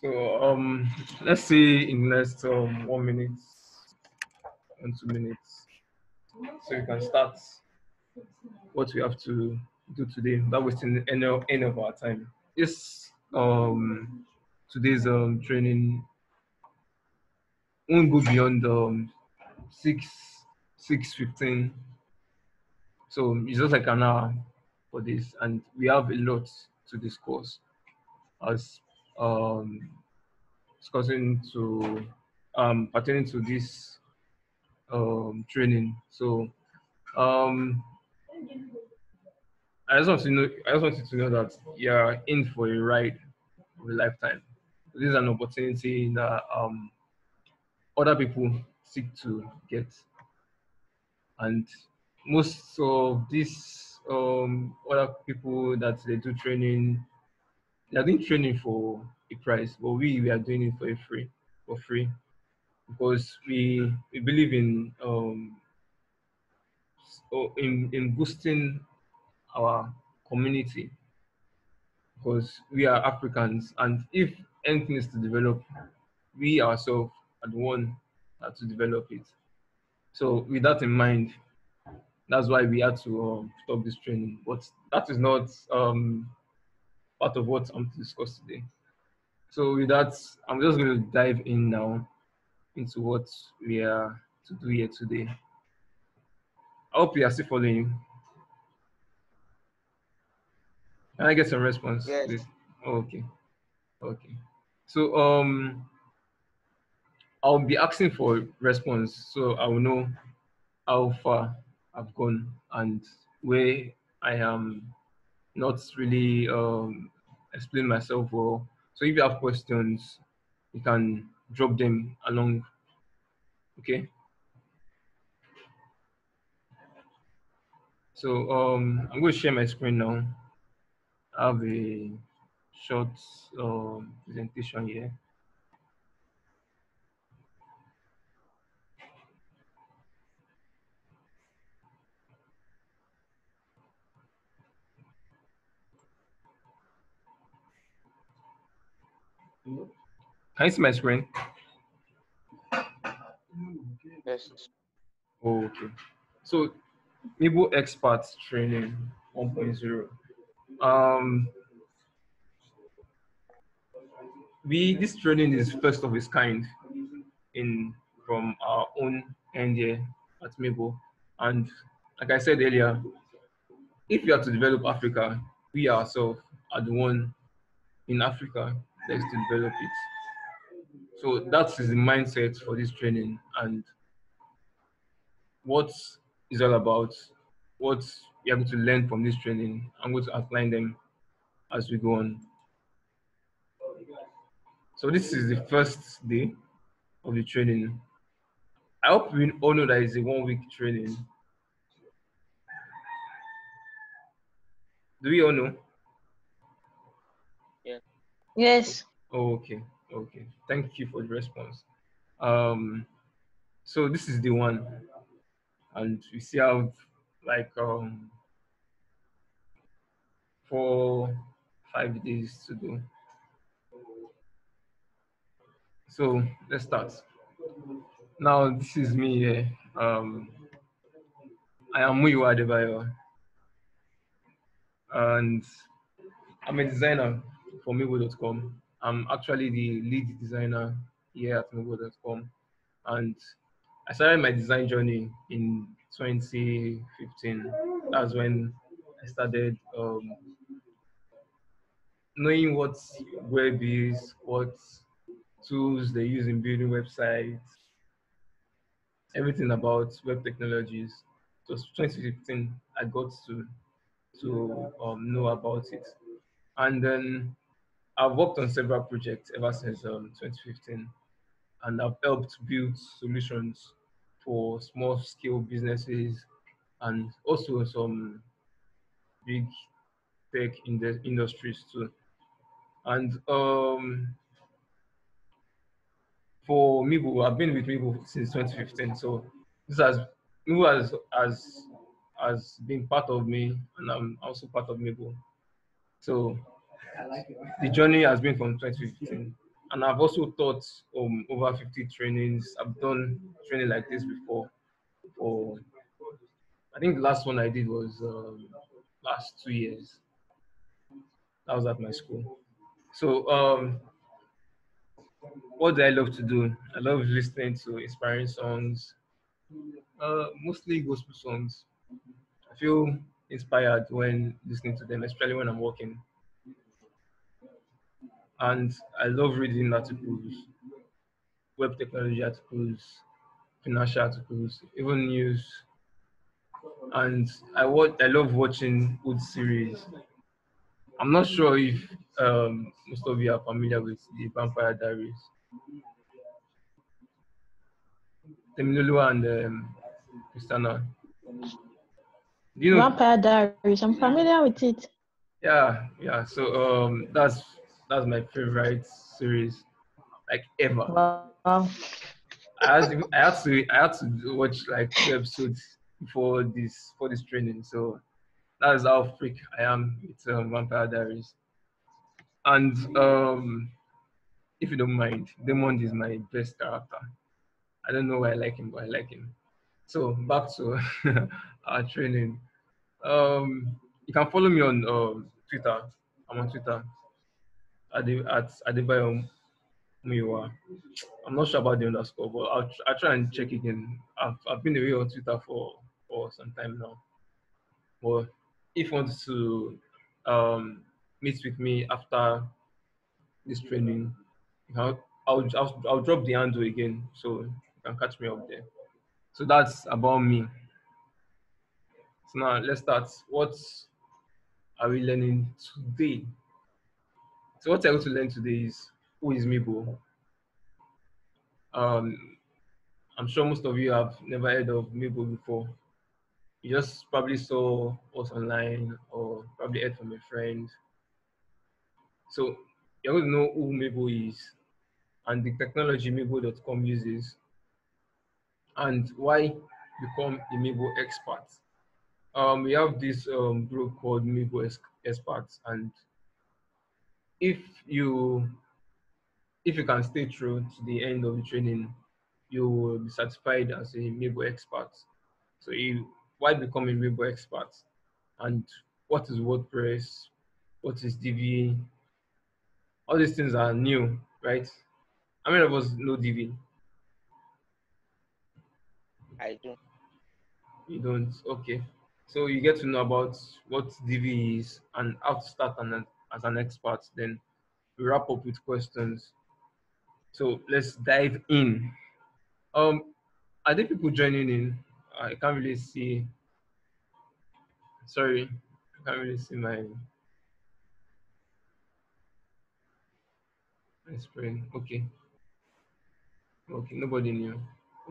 So let's see in next 1 minute and 2 minutes, so you can start what we have to do today without wasting any of our time. Yes, today's training won't go beyond 6:15, so it's just like an hour for this, and we have a lot to discuss, as discussing to pertaining to this training. So I just want you to know that you're in for a ride of a lifetime. This is an opportunity that other people seek to get, and most of these other people that they do training, they are doing training for a price, but we are doing it for free, because we believe in boosting our community, because we are Africans, and if anything is to develop, we ourselves are the one to develop it. So with that in mind, that's why we had to stop this training. But that is not part of what I'm to discuss today. So with that, I'm just going to dive in now into what we are to do here today. I hope you are still following. Can I get some response? Yes. Please? Oh, okay. Okay. So I'll be asking for response, so I will know how far I've gone and where I am not really explain myself well. So if you have questions, you can drop them along. Okay. So I'm going to share my screen now. I have a short presentation here. Can you see my screen? Yes. Oh, okay. So, Meebol Experts Training 1.0. This training is first of its kind from our own end here at Meebol, and like I said earlier, if you are to develop Africa, we ourselves are the one in Africa that is to develop it. So that is the mindset for this training and what is all about. What we are going to learn from this training, I'm going to outline them as we go on. So this is the first day of the training. I hope we all know that it's a 1 week training. Do we all know? Yeah. Yes. Oh, okay. Okay. Thank you for the response. So this is the one, and we see how, like, 4-5 days to do. So let's start. Now this is me here. I am Muyiwa Adebayo, and I'm a designer for Meebol.com. I'm actually the lead designer here at Meebol.com, and I started my design journey in 2015. That's when I started knowing what web is, what tools they use in building websites, everything about web technologies. So 2015, I got to know about it. And then I've worked on several projects ever since 2015, and I've helped build solutions for small scale businesses and also some big tech in the industries too. And for Meebol, I've been with Meebol since 2015, so this has been part of me, and I'm also part of Meebol. So the journey has been from 2015 And I've also taught over 50 trainings. I've done training like this before. For I think the last one I did was last 2 years. That was at my school. So what do I love to do? I love listening to inspiring songs, mostly gospel songs. I feel inspired when listening to them, especially when I'm walking. And I love reading articles, web technology articles, financial articles, even news. And I love watching good series. I'm not sure if most of you are familiar with the Vampire Diaries. Teminolua and Christina. Do you know? Vampire Diaries, I'm familiar with it. Yeah, yeah. So that's my favorite series, like, ever. Wow. I had to watch like 2 episodes for this training. So that is how freak I am with Vampire Diaries. And if you don't mind, Demond is my best character. I don't know why I like him, but I like him. So back to our training. You can follow me on Twitter. I'm on Twitter at Adebayo Muyiwa. I'm not sure about the underscore, but I'll try and check again. I've been away on Twitter for some time now. But if you want to meet with me after this training, I'll drop the handle again, so you can catch me up there. So that's about me. So now let's start. What are we learning today? So what I want to learn today is, who is Meebol? I'm sure most of you have never heard of Meebol before. You just probably saw us online or probably heard from a friend. So you're going to know who Meebol is and the technology Meebol.com uses and why become a Meebol expert. We have this group called Meebol Experts, and if you can stay through to the end of the training, you will be certified as a Meebol expert. So why become a Meebol expert? And what is WordPress? What is Divi? All these things are new, right? How many of us know Divi? I don't. You don't? Okay. So you get to know about what Divi is and how to start as an expert. Then we wrap up with questions. So let's dive in. Are there people joining in? I can't really see. Sorry, I can't really see my screen. Okay. Okay, nobody knew.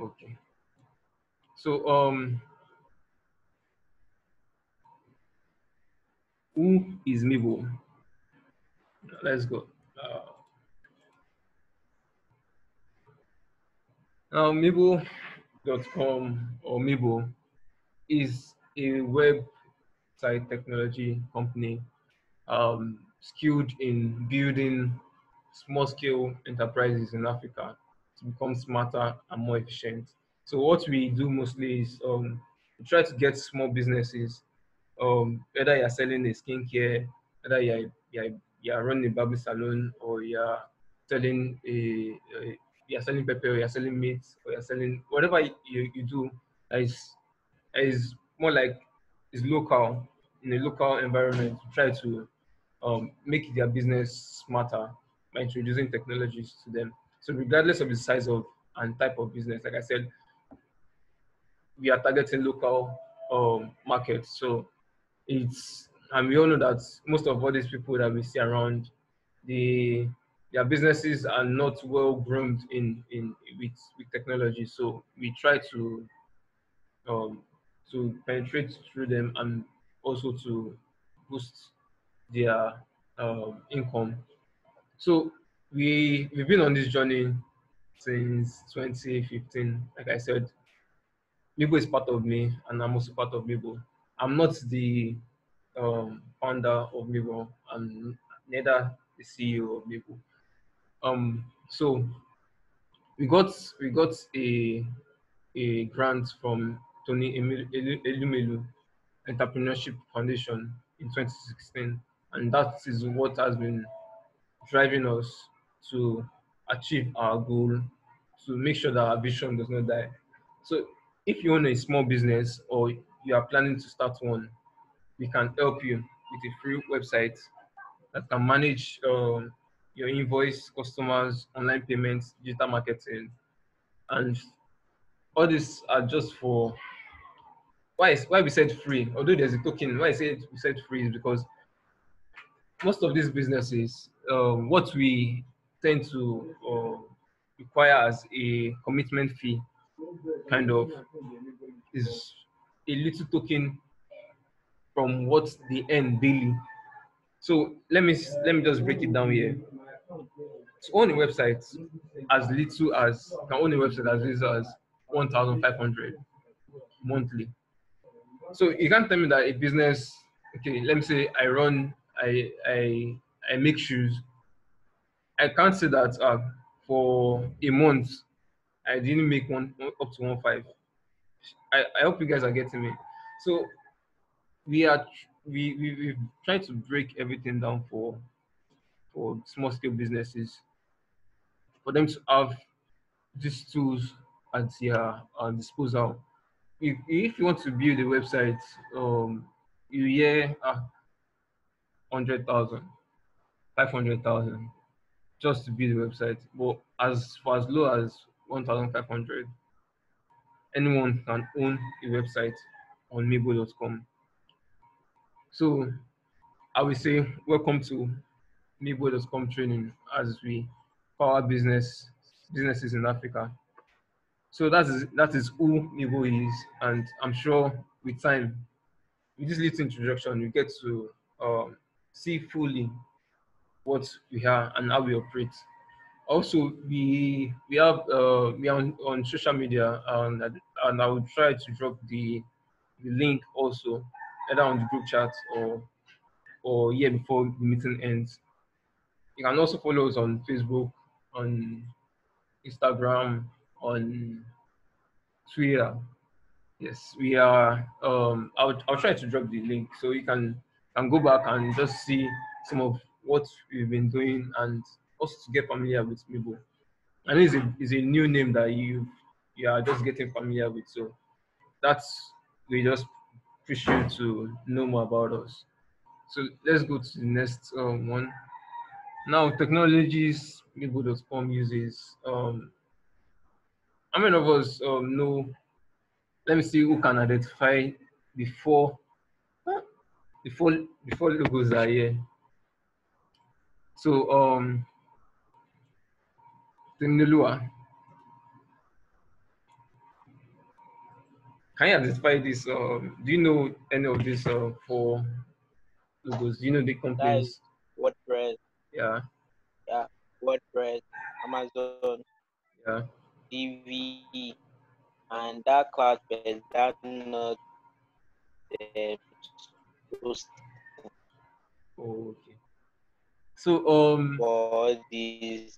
Okay. So who is Meebol? Let's go. Now Meebol.com or Meebol is a website technology company skilled in building small-scale enterprises in Africa to become smarter and more efficient. So what we do mostly is we try to get small businesses, whether you're selling a skincare, whether you're running a barber salon, or you're selling you're selling pepper, or you're selling meat, or you're selling whatever you do that is more like is local, in a local environment. We try to make their business smarter by introducing technologies to them. So regardless of the size of and type of business, like I said, we are targeting local markets. So and we all know that most of all these people that we see around, their businesses are not well groomed with technology. So we try to penetrate through them and also to boost their income. So we've been on this journey since 2015. Like I said, Meebol is part of me, and I'm also part of Meebol. I'm not the founder of Meebol, and neither the CEO of Meebol. So we got a grant from Tony Elumelu Entrepreneurship Foundation in 2016, and that is what has been driving us to achieve our goal, to make sure that our vision does not die. So if you own a small business or you are planning to start one, we can help you with a free website that can manage your invoice, customers, online payments, digital marketing. And all these are just for, why we said free, although there's a token, why we said free is because most of these businesses, what we tend to require as a commitment fee kind of is a little token from what they earn daily. So let me just break it down here. To own a website as little as, can own a website as little as 1,500 monthly. So you can't tell me that a business, okay, let me say I run, I make shoes. I can't say that for a month I didn't make one up to 1.5. I hope you guys are getting me. So we've tried to break everything down for small scale businesses, for them to have these tools at their disposal. If you want to build a website, you hear 100,000, 500,000 just to build a website. But as far as low as 1,500, anyone can own a website on Meebol.com. So I will say welcome to Meebol.com training as we power businesses in Africa. So that is who Meebol is, and I'm sure with time, with this little introduction, you get to see fully what we are and how we operate. Also, we are on social media, and I will try to drop the link also, either on the group chat or yeah, before the meeting ends. You can also follow us on Facebook, on Instagram, on Twitter. Yes, we are. I'll try to drop the link so you can go back and just see some of what we've been doing and also to get familiar with Meebol. And it's a new name that you are just getting familiar with. So we just push you to know more about us. So let's go to the next one. Now, technologies Meebol.com uses. How many of us know? Let me see who can identify the four logos are here. So Temnelua, can you identify this? Do you know any of these four logos? Do you know the companies? WordPress. Yeah. Yeah. WordPress, Amazon. Yeah. Divi. And that Cloudflare, that not host. Oh, okay. So all these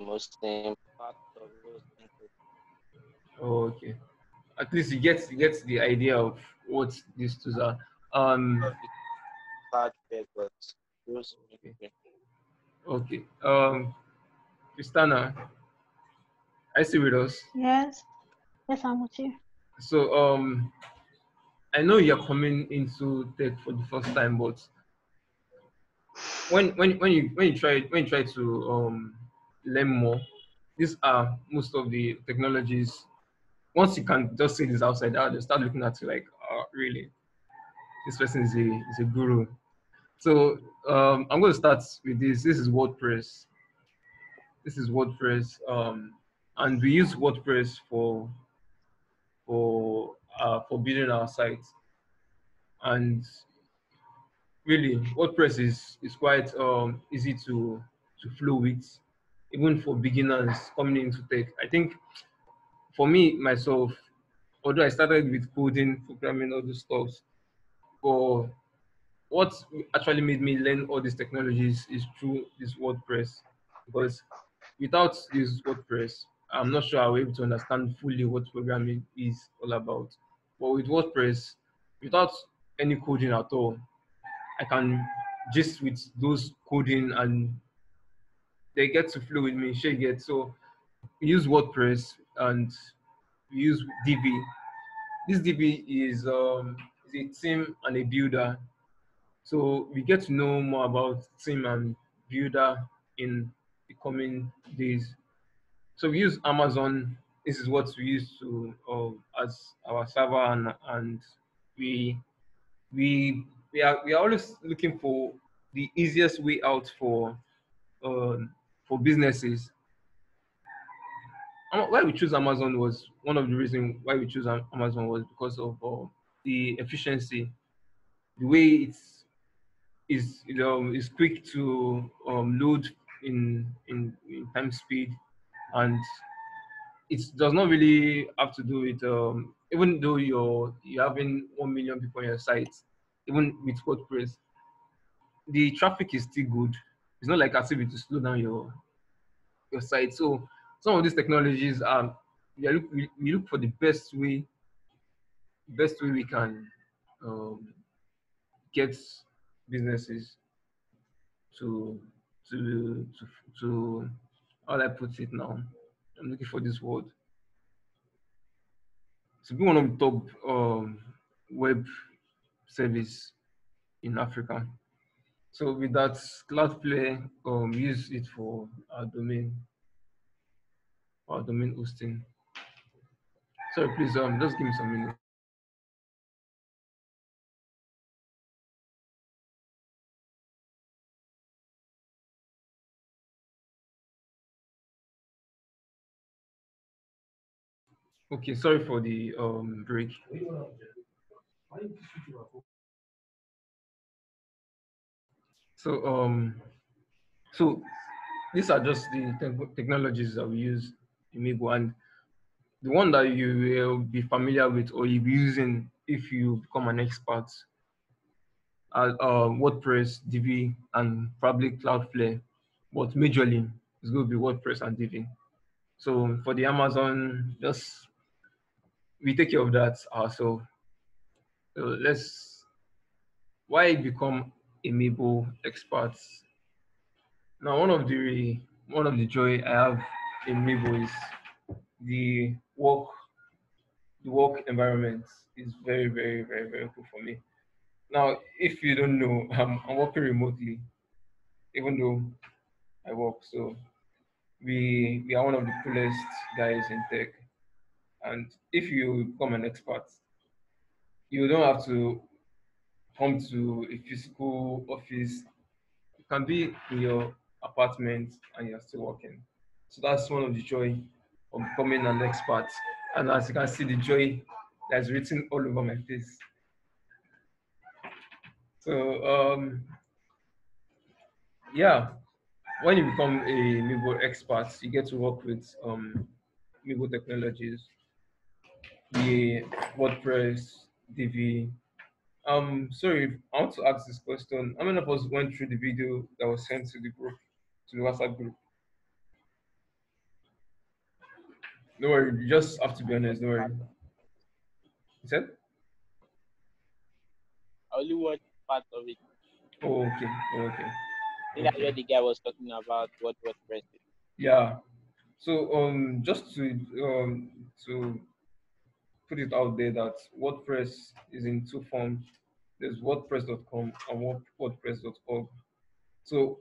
most important those things. Oh, okay. At least you get the idea of what these tools are. Okay. Okay. Kristana, I see with us. Yes. Yes, I'm with you. So, I know you're coming into tech for the first time, but when you try to learn more, these are most of the technologies. Once you can just see this outside, they'll start looking at you like, oh, really, this person is a guru. So I'm going to start with this. This is WordPress. And we use WordPress for building our site, and really WordPress is quite easy to flow with, even for beginners coming into tech. I think for me myself, although I started with coding, programming, all those stuff, but what actually made me learn all these technologies is through this WordPress, because without this WordPress, I'm not sure I will be able to understand fully what programming is all about. But with WordPress, without any coding at all, I can just with those coding and they get to flow with me, shake it. So we use WordPress and we use Divi. This Divi is a theme and a builder. So we get to know more about theme and builder in the coming days. So we use Amazon. This is what we use to as our server, and we are always looking for the easiest way out for businesses. Why we choose Amazon was one of the reasons why we choose Amazon was because of the efficiency, the way it's quick to load in time speed, and it does not really have to do with even though you're having 1 million people on your site, even with WordPress, the traffic is still good. It's not like as if it will slow down your site. So some of these technologies are we look for the best way we can get businesses to how do I put it now? I'm looking for this word. It's been one of the top web service in Africa. So with that, Cloudflare use it for our domain hosting. Sorry, please just give me some minutes. Okay, sorry for the break. So so these are just the technologies that we use in Meebol, and the one that you will be familiar with or you'll be using if you become an expert at WordPress, Divi, and probably Cloudflare, but majorly it's going to be WordPress and Divi. So for the Amazon, just we take care of that ourselves. So let's, why become a Meebol expert? Now, one of the joy I have in Meebol is the work environment is very, very cool for me. Now, if you don't know, I'm working remotely, even though I work. So we are one of the coolest guys in tech. And if you become an expert, you don't have to come to a physical office. You can be in your apartment and you're still working. So that's one of the joy of becoming an expert. And as you can see, the joy that's written all over my face. So yeah, when you become a Meebol expert, you get to work with Meebol technologies, the WordPress, Divi. Sorry, I want to ask this question. How many of us went through the video that was sent to the group, to the WhatsApp group? No worry, you just have to be honest, no worry. You said? I only watched part of it. Oh, okay, oh, okay. Yeah, where the guy was talking about what WordPress is. Yeah. So just to put it out there that WordPress is in two forms. There's WordPress.com and WordPress.org. So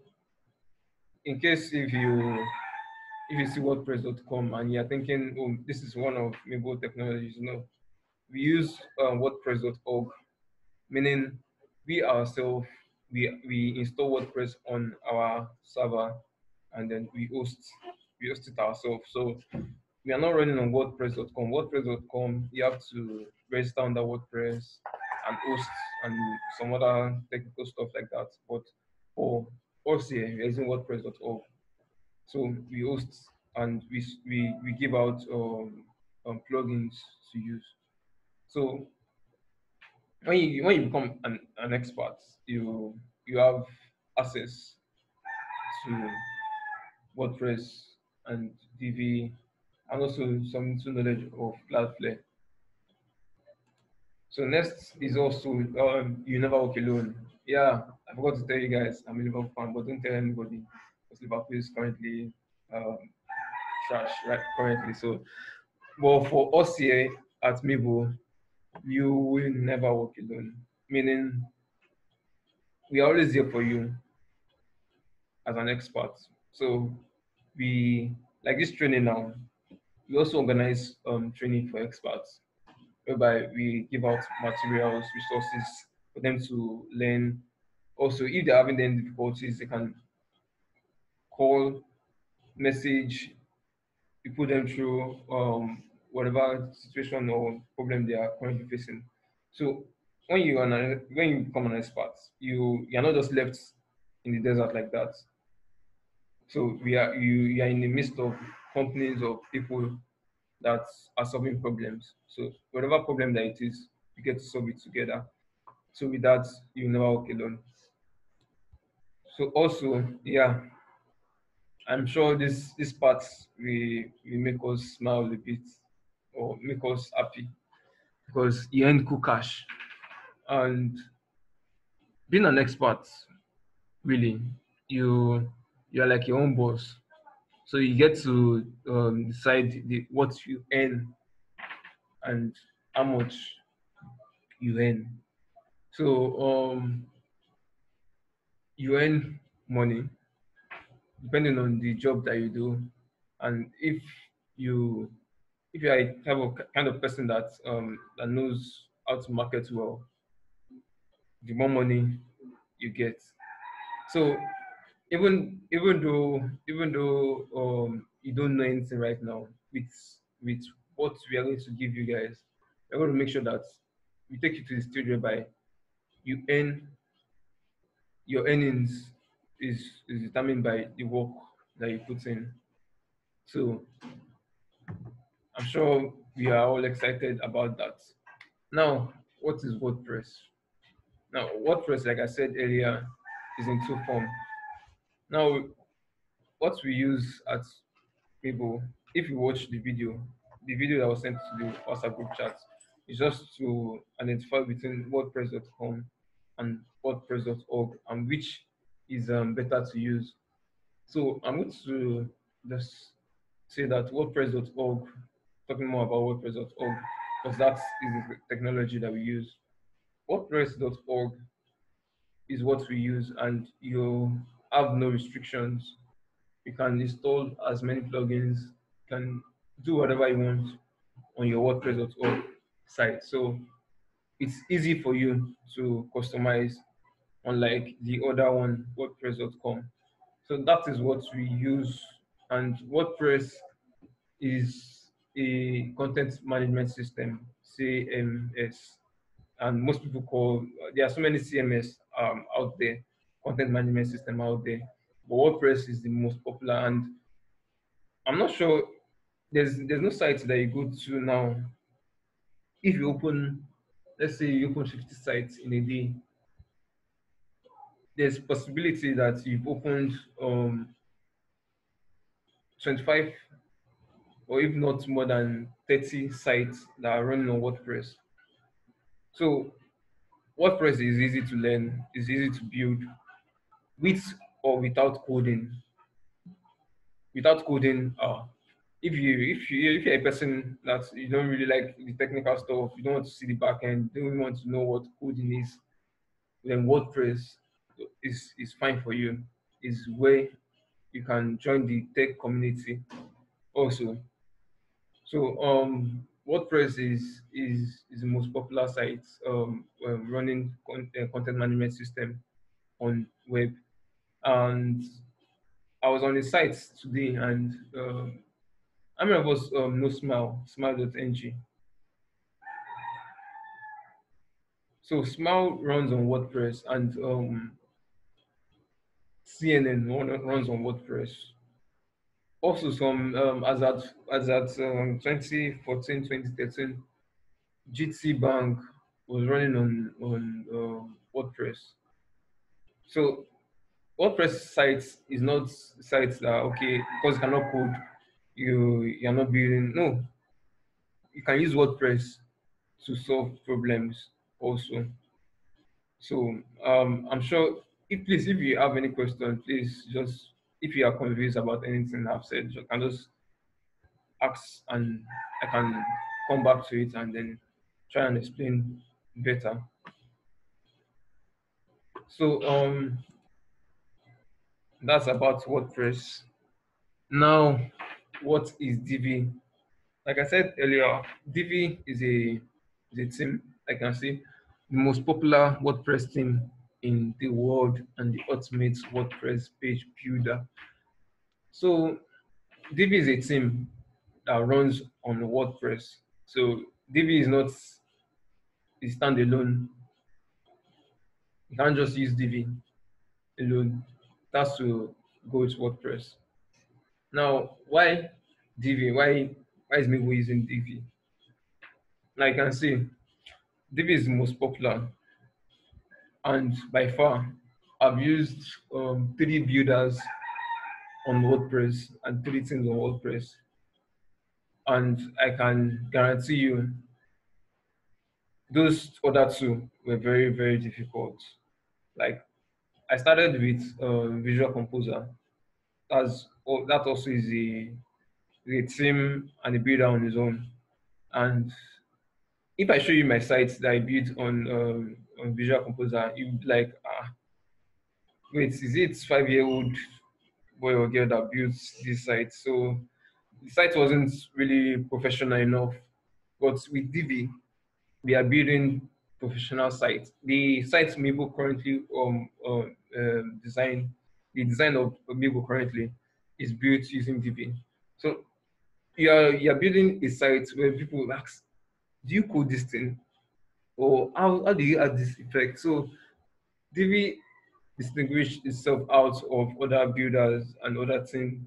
in case if you see WordPress.com and you're thinking, oh, this is one of Meebol technologies, no. We use WordPress.org, meaning we ourselves we install WordPress on our server and then we host it ourselves. So we are not running on WordPress.com. WordPress.com, you have to register under WordPress and host and some other technical stuff like that. But for us here, we're using WordPress.org. So we host and we give out plugins to use. So when you become an expert, you have access to WordPress, and Divi, and also some knowledge of Cloudflare. So next is also you never walk alone. Yeah, I forgot to tell you guys, I'm a Liverpool fan, but don't tell anybody because Liverpool is currently trash, right? Currently, so. Well, for us here at Meebol, you will never walk alone. Meaning, we are always here for you as an expert. So we like this training now. We also organize training for experts, whereby we give out materials, resources for them to learn. Also, if they're having any difficulties, they can call, message, you put them through whatever situation or problem they are currently facing. So when you become an expert, you are not just left in the desert like that. So you are in the midst of companies of people that are solving problems. So whatever problem that it is, you get to solve it together. So with that, you never walk alone. So also, yeah, I'm sure this part will make us smile a bit or make us happy because you earn cool cash. And being an expert, really, you're like your own boss. So you get to decide what you earn and how much you earn. So you earn money depending on the job that you do, and if you are a kind of person that knows how to market well, the more money you get. So even though you don't know anything right now, with what we are going to give you guys, we're going to make sure that we take you to the studio by you earn your earnings. Is determined by the work that you put in. So I'm sure we are all excited about that. Now, what is WordPress? Now, WordPress, like I said earlier, is in two forms. Now, what we use at Meebol, if you watch the video that was sent to the WhatsApp group chat, is just to identify between WordPress.com and WordPress.org and which is better to use. So I'm going to just say that WordPress.org, talking more about WordPress.org, because that is the technology that we use. WordPress.org is what we use, and you have no restrictions. You can install as many plugins, you can do whatever you want on your WordPress.org site. So it's easy for you to customize, unlike the other one, WordPress.com. So that is what we use. And WordPress is a content management system, CMS. And most people call, there are so many CMS out there, content management system out there. But WordPress is the most popular. And I'm not sure, there's no site that you go to now. If you open, let's say you open 50 sites in a day, there's possibility that you've opened 25 or if not more than 30 sites that are running on WordPress. So WordPress is easy to learn, it's easy to build with or without coding. Without coding, if you're a person that you don't really like the technical stuff, you don't want to see the backend, you don't want to know what coding is, then WordPress is fine for you. Is where you can join the tech community also. So WordPress is the most popular site running content management system on web. And I was on the site today, and I remember it was no smile.ng. So Smile runs on WordPress, and CNN runs on WordPress. Also, some as at 2014, 2013, GT Bank was running on WordPress. So WordPress sites is not sites that, okay, because you cannot code, you're not building. No, you can use WordPress to solve problems also. So I'm sure, if you have any question, please just, if you are confused about anything I've said, you can just ask and I can come back to it and then try and explain better. So that's about WordPress. Now, what is Divi? Like I said earlier, Divi is a theme, I can see, the most popular WordPress theme in the world and the ultimate WordPress page builder. So Divi is a theme that runs on WordPress. So Divi is not a standalone. You can't just use Divi alone. That's to go with WordPress. Now, why Divi? Why is Meebol using Divi? Now you can see Divi is the most popular, and by far, I've used 3 builders on WordPress and 3 things on WordPress, and I can guarantee you those other 2 were very, very difficult. Like, I started with Visual Composer. That also is a theme and a builder on its own. And if I show you my sites that I built on Visual Composer, you'd be like, ah, wait, is it 5-year-old boy or girl that built this site? So the site wasn't really professional enough. But with Divi, we are building professional sites. The sites Meebol currently the design of Meebol currently is built using Divi. So you are building a site where people ask, do you code this thing? Or how do you add this effect? So Divi distinguished itself out of other builders and other things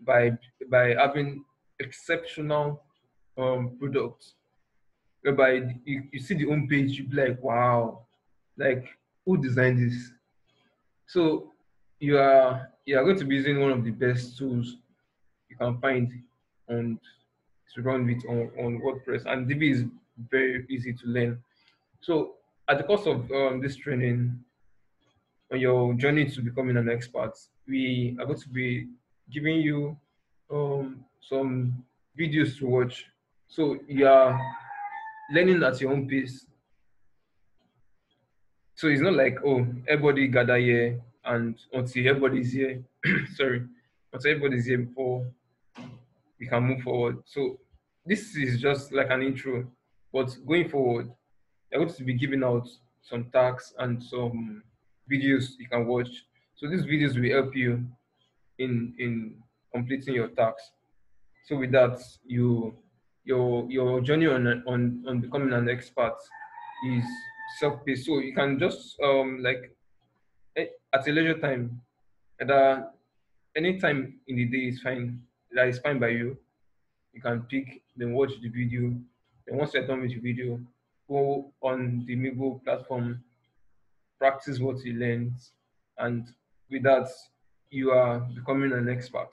by having exceptional products. Whereby you see the homepage, you be like, wow, like who designed this? So you are going to be using one of the best tools you can find and surround it on WordPress, and Divi is very easy to learn. So at the course of this training, on your journey to becoming an expert, we are going to be giving you some videos to watch. So you are learning at your own pace. So it's not like, oh, everybody gather here and until everybody's here, sorry, until everybody's here before we can move forward. So this is just like an intro, but going forward, I'm going to be giving out some tasks and some videos you can watch. So these videos will help you in completing your tasks. So with that, your journey on becoming an expert is self-paced. So you can just like at a leisure time, at any time in the day is fine. That is fine by you. You can pick, then watch the video. Then once you're done with the video, go on the Meebol platform, practice what you learned, and with that, you are becoming an expert.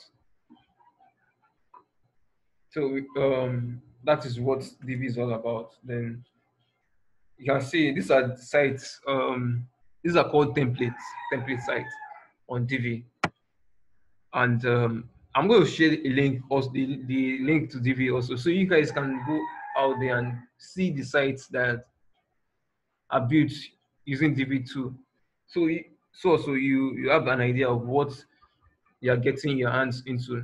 So that is what Divi is all about. Then you can see these are sites. These are called template sites on Divi. And I'm going to share a link, also the link to Divi also, so you guys can go out there and see the sites that are built using Divi too. So you have an idea of what you are getting your hands into.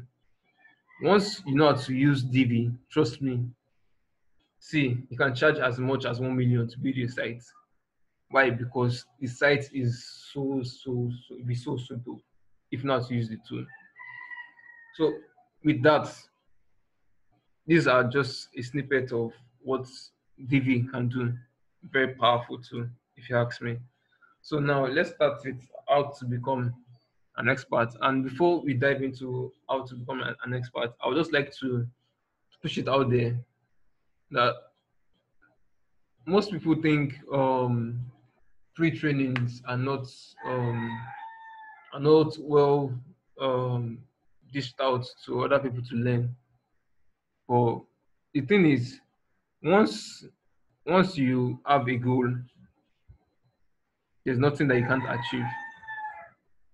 Once you know how to use Divi, trust me, see, you can charge as much as 1 million to build your site. Why? Because the site is so simple if not to use the tool. So with that, these are just a snippet of what Divi can do. Very powerful too, if you ask me. So now let's start with how to become an expert. And before we dive into how to become an expert, I would just like to push it out there that most people think pre-trainings are not well dished out to other people to learn. But the thing is, once you have a goal, there's nothing that you can't achieve.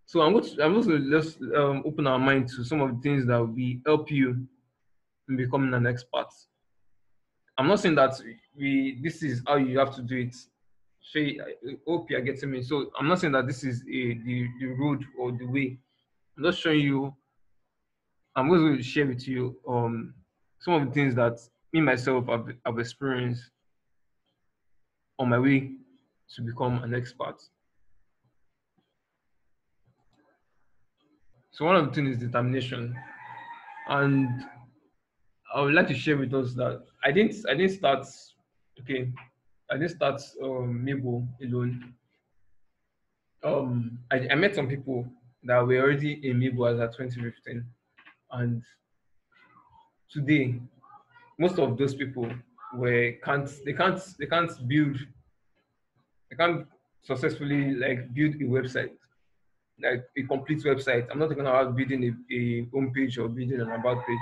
So I'm going to just open our mind to some of the things that will help you in becoming an expert. I'm not saying that this is how you have to do it. Shay, I hope you are getting me. So I'm not saying that this is the road or the way. I'm just showing you. I'm going to share with you some of the things that me myself have experienced on my way to become an expert. So one of the things is determination, and I would like to share with us that I didn't start. Okay, I didn't start Meebol alone. I met some people that were already in Meebol as at 2015, and today most of those people can't successfully build a website, like a complete website. I'm not talking about building a homepage or building an about page.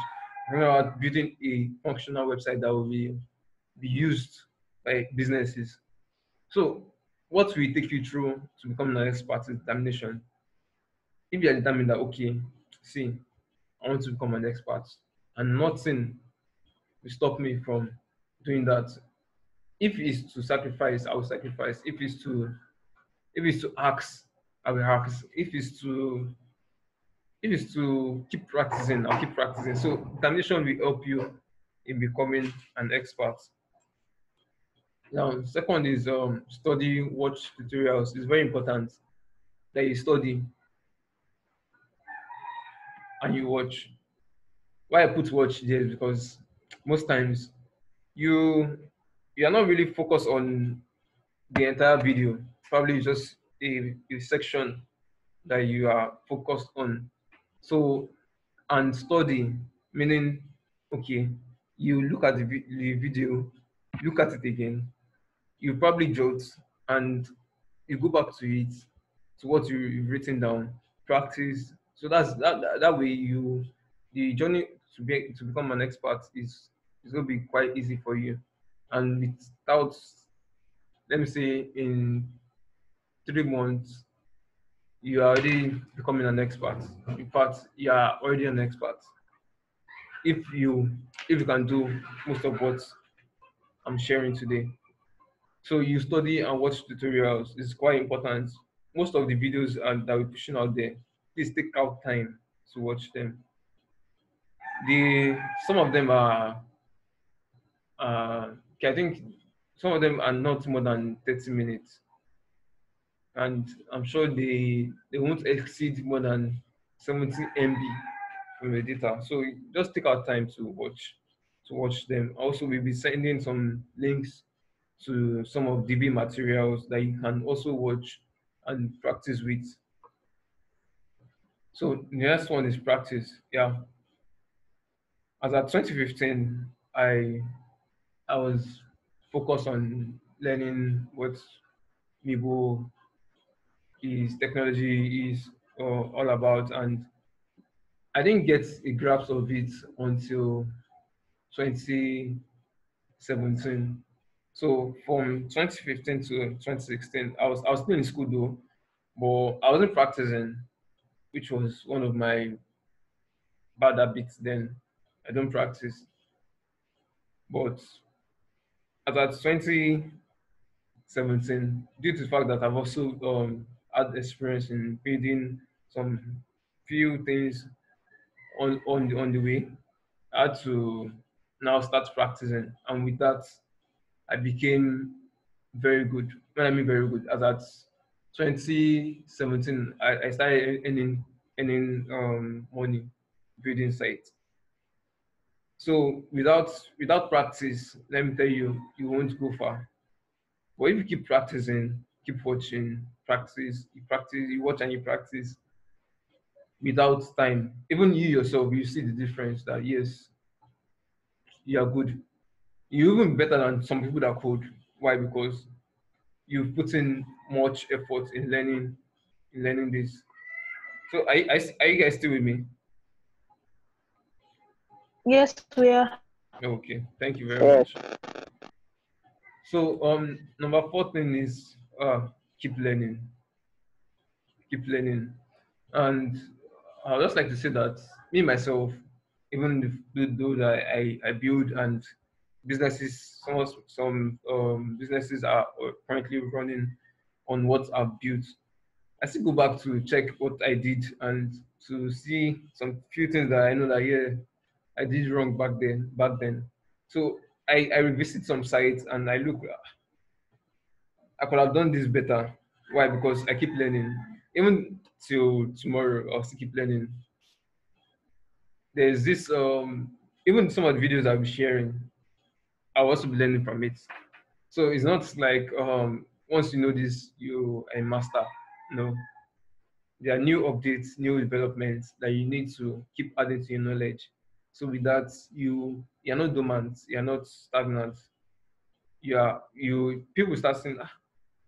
I'm talking about building a functional website that will be used by businesses. So what will take you through to become an expert is determination. If you are determined that, okay, see, I want to become an expert, and nothing will stop me from doing that. If it's to sacrifice, I will sacrifice. If it's to ask, I will ask. If it's to keep practicing, I'll keep practicing. So determination will help you in becoming an expert. Now, second is study, watch tutorials. It's very important that you study and you watch. Why I put watch there is because most times you are not really focused on the entire video. Probably just a section that you are focused on. So, and study, meaning, okay, you look at the video, look at it again, you probably jot, and you go back to it, to what you've written down, practice. So that way the journey to become an expert is going to be quite easy for you. And without, let me say, in 3 months, you are already becoming an expert. In fact, you are already an expert. If you can do most of what I'm sharing today. So you study and watch tutorials. It's quite important. Most of the videos that we're pushing out there, please take out time to watch them. Some of them are, I think some of them are not more than 30 minutes. And I'm sure they won't exceed more than 70 MB from the data. So just take our time to watch them. Also, we'll be sending some links to some of DB materials that you can also watch and practice with. So the next one is practice. Yeah. As at 2015, I was focused on learning what Meebol is, technology is all about, and I didn't get a grasp of it until 2017. So from 2015 to 2016, I was still in school though, but I wasn't practicing, which was one of my bad habits then. I don't practice. But as at 2017, due to the fact that I've also had experience in building some few things on the way, I had to now start practicing, and with that, I became very good. When I mean very good, as at 2017, I started earning money building sites. So without practice, let me tell you, you won't go far. But if you keep practicing, keep watching, practice, you watch and you practice without time. Even you yourself, you see the difference that yes, you are good. You're even better than some people that code. Why? Because you've put in much effort in learning this. So are you guys still with me? Yes, we are. Okay, thank you very much. So number 14 is keep learning. Keep learning. And I would just like to say that me myself, even though that I build and businesses, some businesses are currently running on what I've built, I still go back to check what I did and to see some few things that I know that, yeah, I did wrong back then. So I revisit some sites and I look, I could have done this better. Why? Because I keep learning. Even till tomorrow, I'll still keep learning. There's this, even some of the videos I'll be sharing, I'll also be learning from it. So it's not like once you know this, you are a master. No. There are new updates, new developments that you need to keep adding to your knowledge. So with that, you're not dormant, you're not stagnant. People start saying, ah,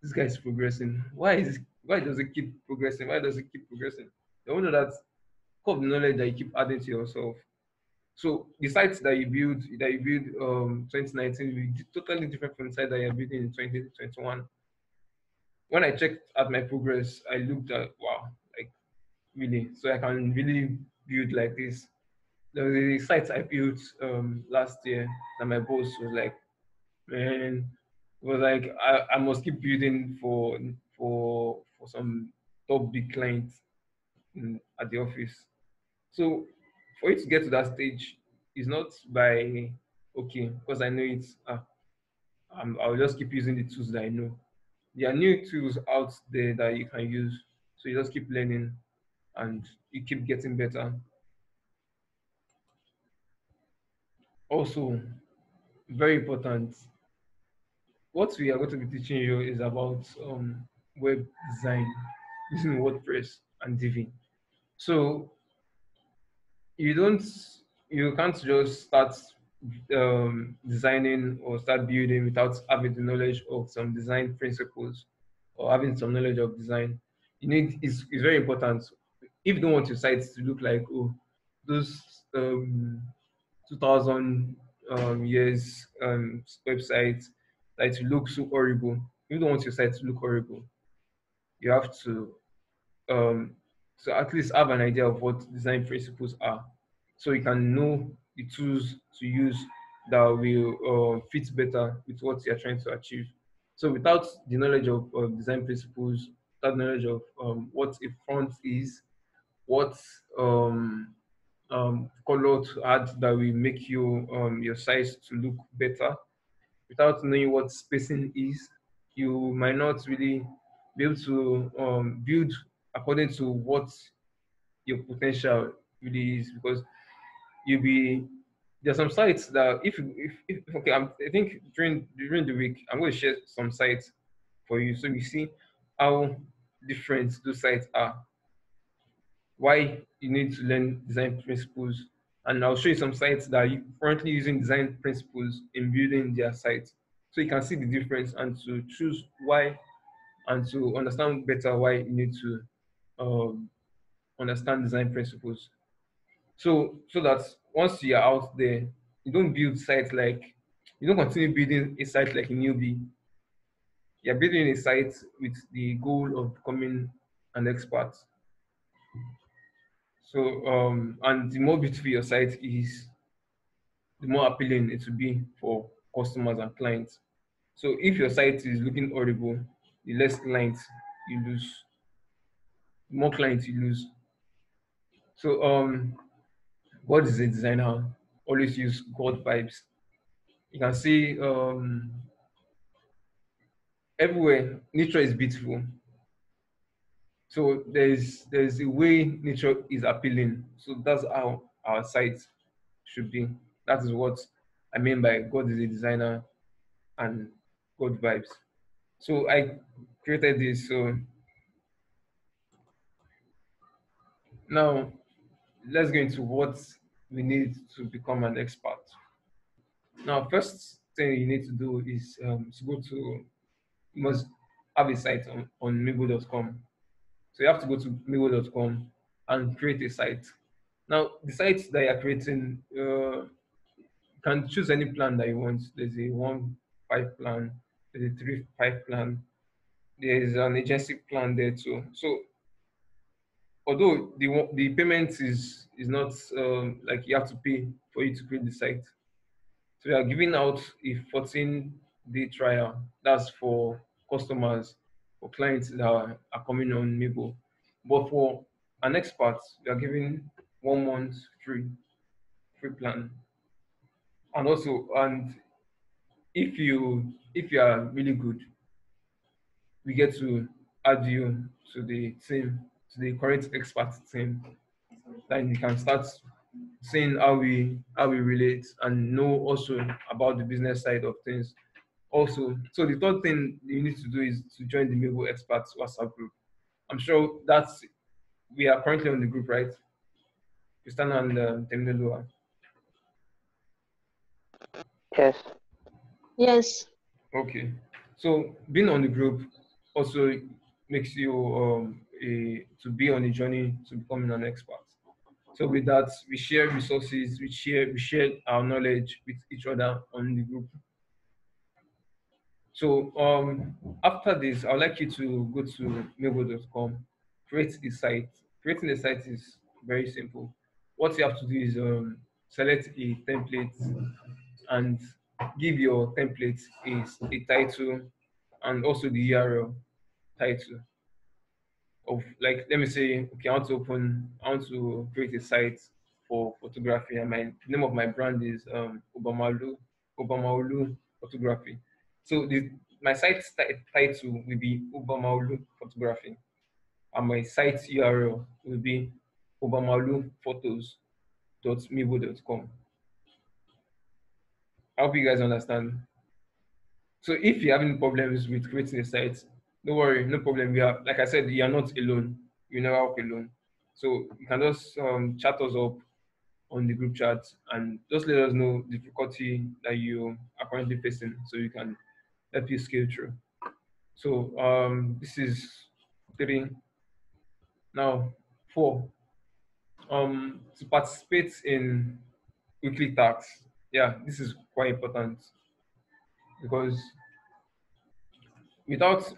this guy is progressing. Why does it keep progressing? Why does it keep progressing? They wonder that kind of knowledge that you keep adding to yourself. So the sites that you build, 2019 will be totally different from the site that you're building in 2021. When I checked at my progress, I looked at, wow, like really, so I can really build like this. The sites I built last year that my boss was like, man, it was like, I must keep building for some top big clients at the office. So for you to get to that stage is not by, okay, because I know it's, I'll just keep using the tools that I know. There are new tools out there that you can use. So you just keep learning and you keep getting better. Also, very important, what we are going to be teaching you is about web design using WordPress and Divi. So you can't just start designing or start building without having the knowledge of some design principles or having some knowledge of design. You need, it's very important. If you don't want your sites to look like, oh, those 2000 years websites that look so horrible. You don't want your site to look horrible. You have to at least have an idea of what design principles are, so you can know the tools to use that will fit better with what you're trying to achieve. So without the knowledge of design principles, without knowledge of what a font is, what color to add that will make you your size to look better. Without knowing what spacing is, you might not really be able to build according to what your potential really is, because there's some sites that I think during the week I'm going to share some sites for you so you see how different those sites are. Why you need to learn design principles, and I'll show you some sites that are currently using design principles in building their sites, so you can see the difference and to choose why and to understand better why you need to understand design principles. So that once you're out there, you don't continue building a site like a newbie. You're building a site with the goal of becoming an expert. So, and the more beautiful your site is, the more appealing it will be for customers and clients. So if your site is looking horrible, the less clients you lose, the more clients you lose. So God is a designer, always use God vibes. You can see everywhere, nature is beautiful. So there's a way nature is appealing. So that's how our site should be. That is what I mean by God is a designer and God vibes. So I created this. So now let's go into what we need to become an expert. Now, first thing you need to do is you must have a site on Meebol.com. So you have to go to Meebol.com and create a site. Now, the sites that you're creating, can choose any plan that you want. There's a 1-5 plan, there's a 3-5 plan, there's an agency plan there too. So although the payment is not like you have to pay for you to create the site. So they are giving out a 14-day trial. That's for customers, for clients that are coming on Meebol. But for an expert, they are giving 1 month free plan. And also, and if you are really good, we get to add you to the team, to the current expert team. Then you can start seeing how we relate and know also about the business side of things. Also, so the third thing you need to do is to join the Meebol Experts WhatsApp group. I'm sure that's, we are currently on the group, right? Christian and Temilua. Yes. Yes. Okay. So being on the group also makes you to be on a journey to becoming an expert. So with that, we share resources, we share our knowledge with each other on the group. So after this, I'd like you to go to Meebol.com, create a site. Creating a site is very simple. What you have to do is select a template and give your template a title and also the URL title. Of like, let me say, okay, I want to create a site for photography, and my name of my brand is Obamaolu Photography. So my site title will be Obamaolu Photography, and my site URL will be obamaoluphotos.meebol.com. I hope you guys understand. So if you're having problems with creating a site, don't worry, no problem. We are, like I said, you are not alone. You never walk alone. So you can just chat us up on the group chat and just let us know the difficulty that you are currently facing, so we can help you scale through. So this is 3. Now 4. To participate in weekly tasks. Yeah, this is quite important, because without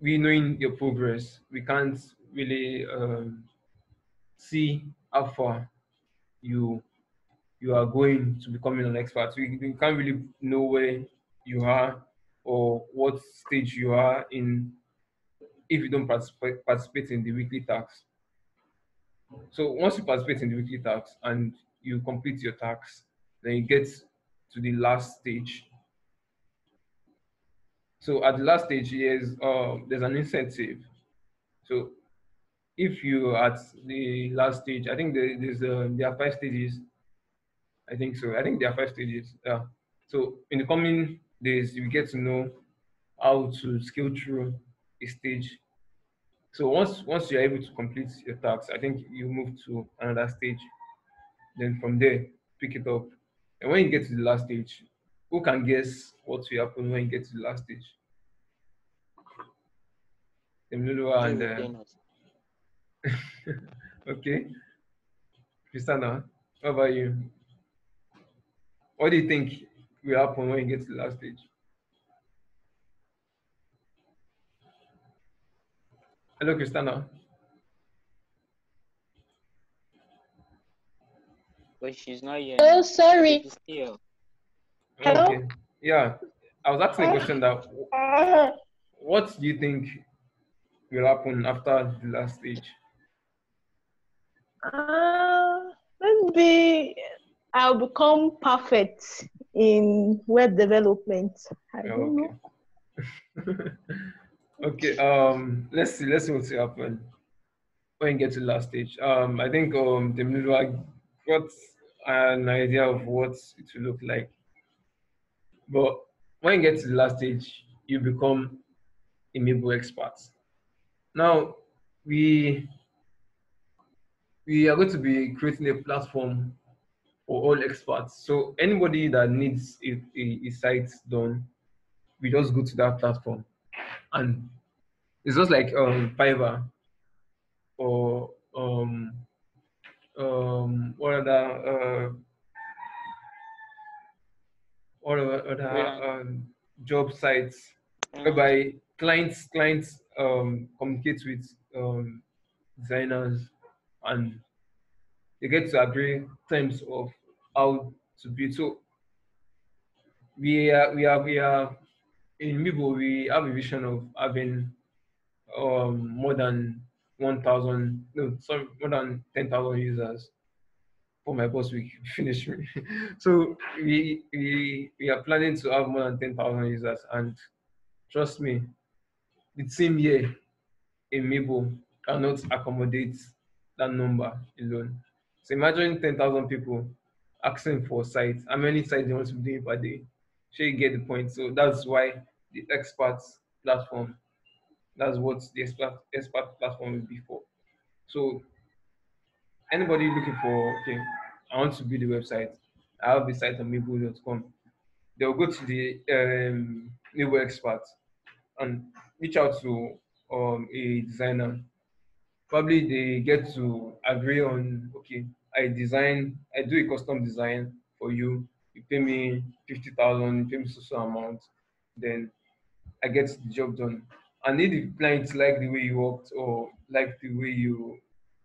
we knowing your progress, we can't really see how far you are going to becoming an expert. We can't really know where you are or what stage you are in if you don't participate in the weekly tasks. So once you participate in the weekly tasks and you complete your tasks, then you get to the last stage. So at the last stage is there's an incentive. So if you're at the last stage, I think there are 5 stages. I think so. I think there are 5 stages. Yeah. So in the coming days, you get to know how to scale through a stage. So once you're able to complete your tasks, I think you move to another stage. Then from there, pick it up. And when you get to the last stage, who can guess what will happen when you get to the last stage? Okay. Christiana, how about you? What do you think will happen when you get to the last stage? Hello, Christiana. But she's not here. Oh, sorry. Still. Hello? Okay. Yeah, I was asking a question that, what do you think will happen after the last stage? Maybe I'll become perfect in web development. I don't know. Okay, let's see what's happened when you get to the last stage. I think Temilua got an idea of what it will look like. But when you get to the last stage, you become a Meebol expert. Now, we are going to be creating a platform for all experts. So anybody that needs a site done, we just go to that platform. And it's just like Fiverr or what other or other job sites, whereby clients communicate with designers, and they get to agree terms of how to build. So we are in Meebol, we have a vision of having more than 1,000, no, sorry, more than 10,000 users. For my boss, we finished me. So we are planning to have more than 10,000 users, and trust me, the team here in Meebol cannot accommodate that number alone. So imagine 10,000 people asking for sites. How many sites they want to be doing per day? Sure, you get the point. So that's why the experts platform, that's what the expert platform will be for. So anybody looking for, okay, I want to build a website, I have the site on Meebol.com, they'll go to the Meebol expert and reach out to a designer. Probably they get to agree on, okay, I do a custom design for you, you pay me 50,000, pay me so amount, then I get the job done. And if the clients like the way you worked, or like the way you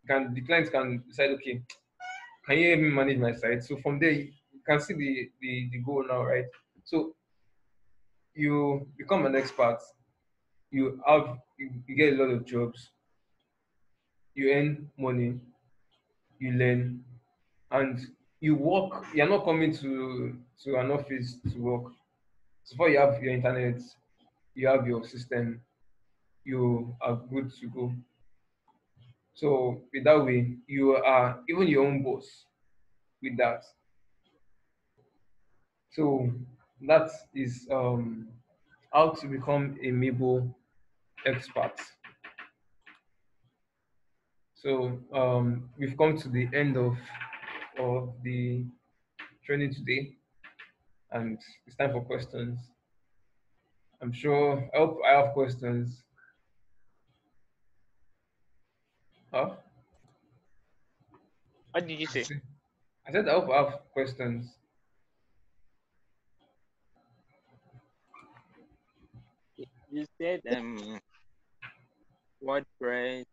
can, the clients can decide, okay, can you even manage my site? So from there, you can see the goal now, right? So you become an expert, you get a lot of jobs, you earn money, you learn, and you work. You're not coming to an office to work. So far you have your internet, you have your system, you are good to go. So with that way, you are even your own boss with that. So that is how to become a Meebol expert. So we've come to the end of the training today, and it's time for questions. I'm sure, I hope I have questions. Huh? What did you say? I said I hope I have questions. You said WordPress,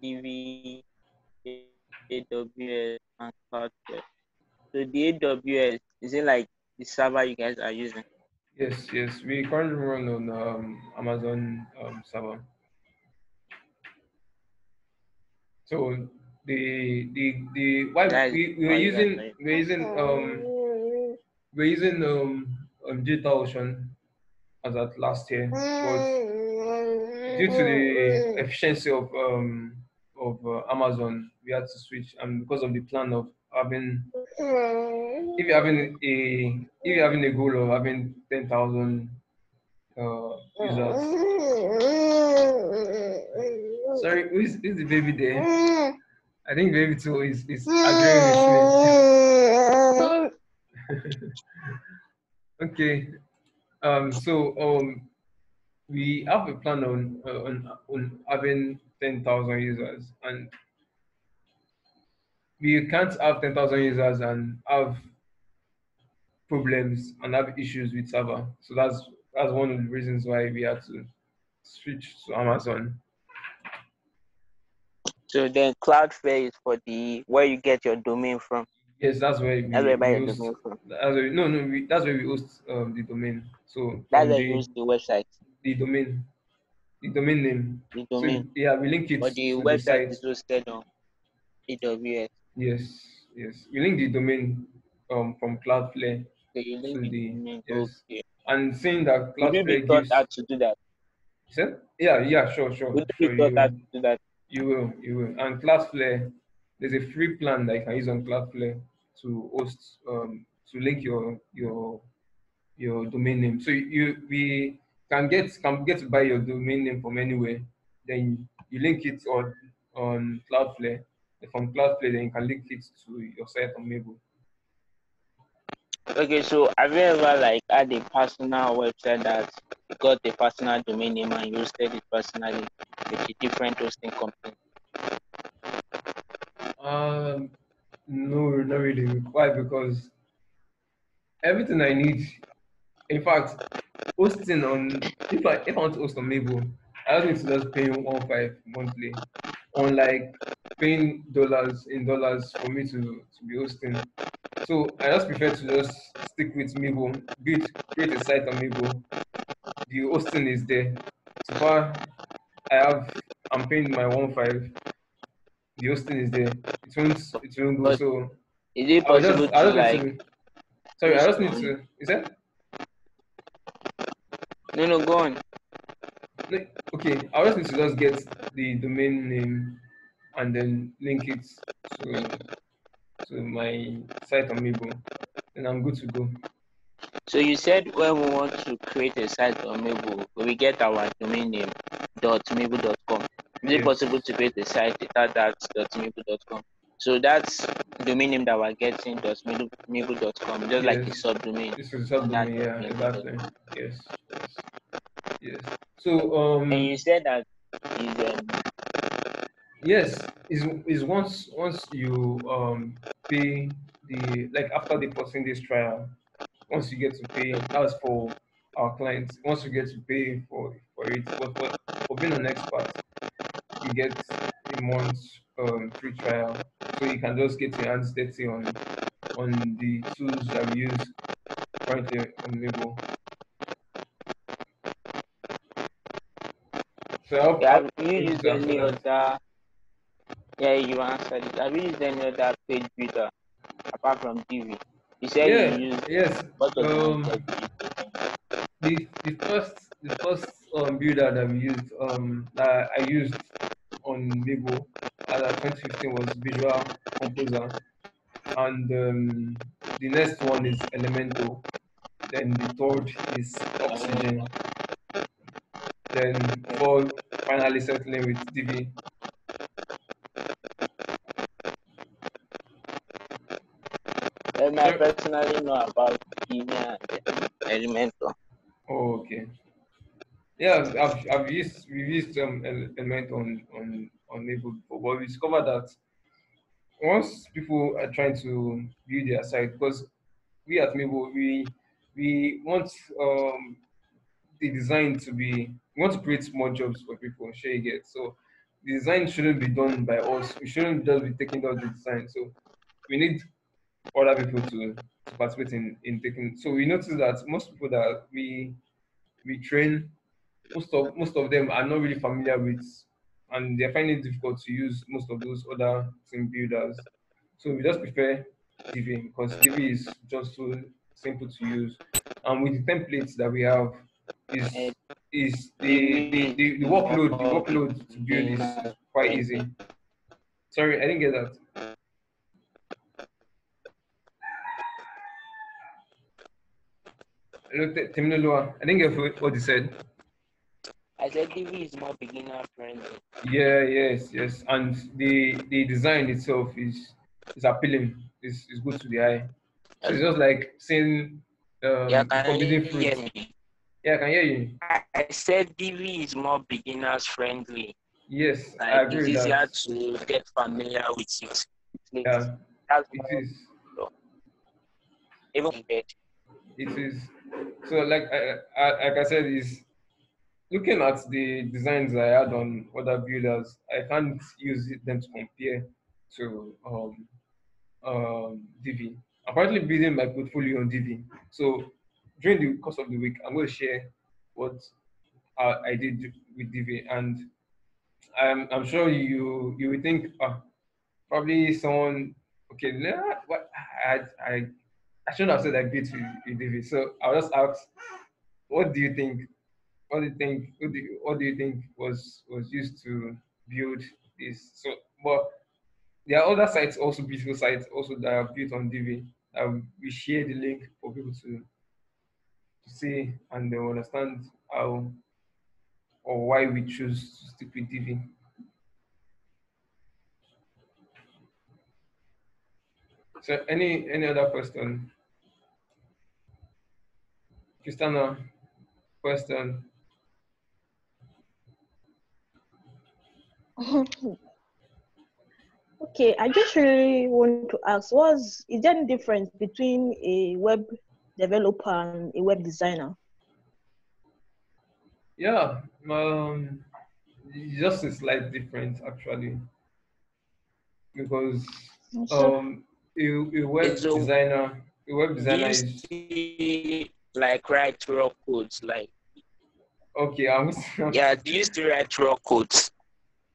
Divi, AWS, and Cloudflare. So the AWS, is it like the server you guys are using? Yes, yes. We currently run on Amazon server. So we're using DataOcean as at last year, but due to the efficiency of Amazon, we had to switch, and because of the plan of having, if you're having a goal of having 10,000 users. Sorry, who's the baby there? I think baby too is agreeing with me. Okay, so we have a plan on having 10,000 users, and we can't have 10,000 users and have problems and have issues with server. So that's one of the reasons why we had to switch to Amazon. So then Cloudflare is for where you get your domain from. Yes, that's where we host, domain from. That's where we host the domain. So that's where you host the website. The domain name. The domain. So, yeah, we link it. But the website is hosted on AWS. Yes, yes. We link the domain from Cloudflare. So you link the domain. Yes. Okay. And saying that Cloudflare gives. Would you be taught how to do that? Yeah, sure. Would you be taught how to do that? You will. And Cloudflare, there's a free plan that you can use on Cloudflare to host, to link your domain name. So we can get to buy your domain name from anywhere. Then you link it on Cloudflare. From Cloudflare, then you can link it to your site on Meebol. Okay, so have you ever had a personal website that got a personal domain name and you said it personally with a different hosting company? No, not really. Why? Because everything I need In fact, hosting on, if I want to host on Meebol, I don't need to just pay $1.5 monthly, on like paying dollars for me to be hosting. So I just prefer to just stick with Meebol, create a site on Meebol. The hosting is there. So far, I'm paying my 1.5. The hosting is there. It won't go. So is it possible I just need to. Is that? No, go on. Okay, I just need to just get the domain name and then link it to my site on Meebol, and I'm good to go. So you said when we want to create a site on Meebol, we get our domain name .meebol.com. Is it possible to create a site without that .meebol.com? So that's domain name that we're getting .meebol.com, just like the subdomain. This is subdomain, yeah, exactly. Yes. So and you said that is is once you pay the, like after the 14 days trial, once you get to pay, that's for our clients. Once you get to pay for it, but for being an expert, you get a month's free trial, so you can just get your hands dirty on the tools that we use currently on Meebol. So have you used any other? Yeah, you answered it. Have you used any other page builder apart from Divi? You said you used. Yes. The first builder that we used that I used on Meebol at 2015 was Visual Composer, and the next one is Elementor. Then the third is Oxygen. Then before finally settling with Divi. And I personally know about Divi and Elementor. Oh, okay. Yeah, we've used Elementor on Meebol before, but we discovered that once people are trying to build their site, because we at Meebol we want the design to be. We want to create more jobs for people, so the design shouldn't be done by us. We shouldn't just be taking down the design. So we need other people to participate in taking. So we noticed that most people that we train, most of them are not really familiar with, and they're finding it difficult to use most of those other team builders. So we just prefer Divi, because Divi is just so simple to use. And with the templates that we have, is the workload to build is quite easy. Sorry, I didn't get that. Look, Timnilua, I didn't get what you said. I said Divi is more beginner friendly. Yeah, yes, and the design itself is appealing. It's good to the eye. So it's just like seeing forbidden fruit. Yeah, I can hear you. I said Divi is more beginners friendly. Yes, like, I agree. It's easier to get familiar with it. Yeah, it is. Even better. It is. So, like I said, is looking at the designs I had on other builders, I can't use them to compare to Divi. I'm currently building my portfolio on Divi, so during the course of the week, I'm going to share what I did with Divi, and I'm sure you would think probably someone, okay, I shouldn't have said I did with Divi. So I'll just ask, what do you think? What do you think was used to build this? So, but there are other sites, also beautiful sites, also that are built on Divi. We share the link for people to see, and they understand how or why we choose to stick with Divi. So any other question? Christiana, question? Okay, I just really want to ask, is there any difference between a web developer and a web designer? Yeah, just a slight difference actually, because a web designer is like write raw codes, like. Okay, I'm. Yeah, do you still write raw codes?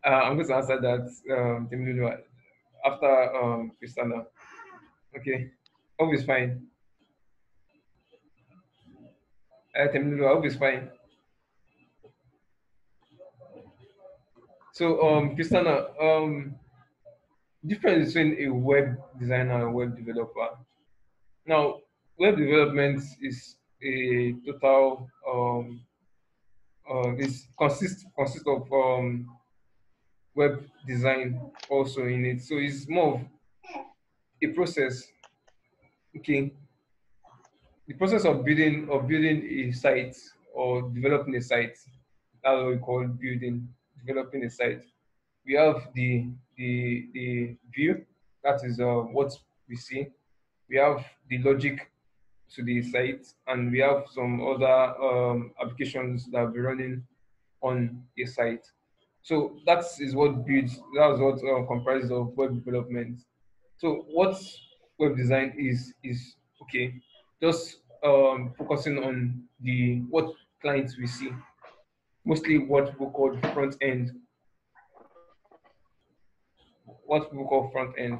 I'm going to answer that after Christina. Okay, hope it's fine. Hope it's fine. So, Christina, difference between a web designer and a web developer. Now, web development is a total. Consists of web design also in it, so it's more of a process. Okay, the process of building a site or developing a site. That's what we call developing a site. We have the view, that is what we see. We have the logic to the site, and we have some other applications that we're running on a site. So that is what builds, that's what comprises of web development. So what web design is okay, just focusing on the what clients we see, mostly what we call front end.